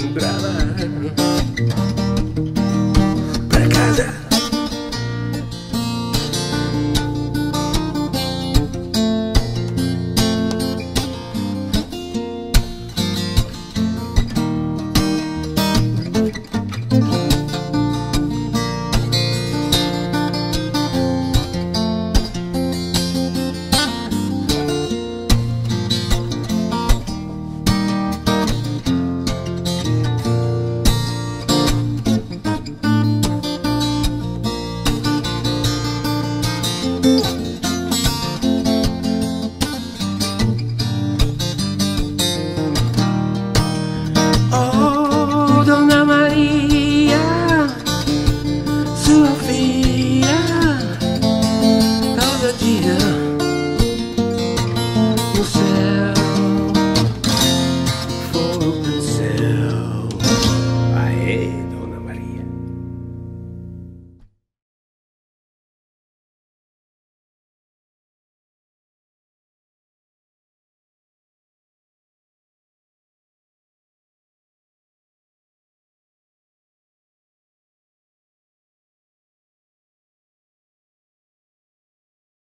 en drama.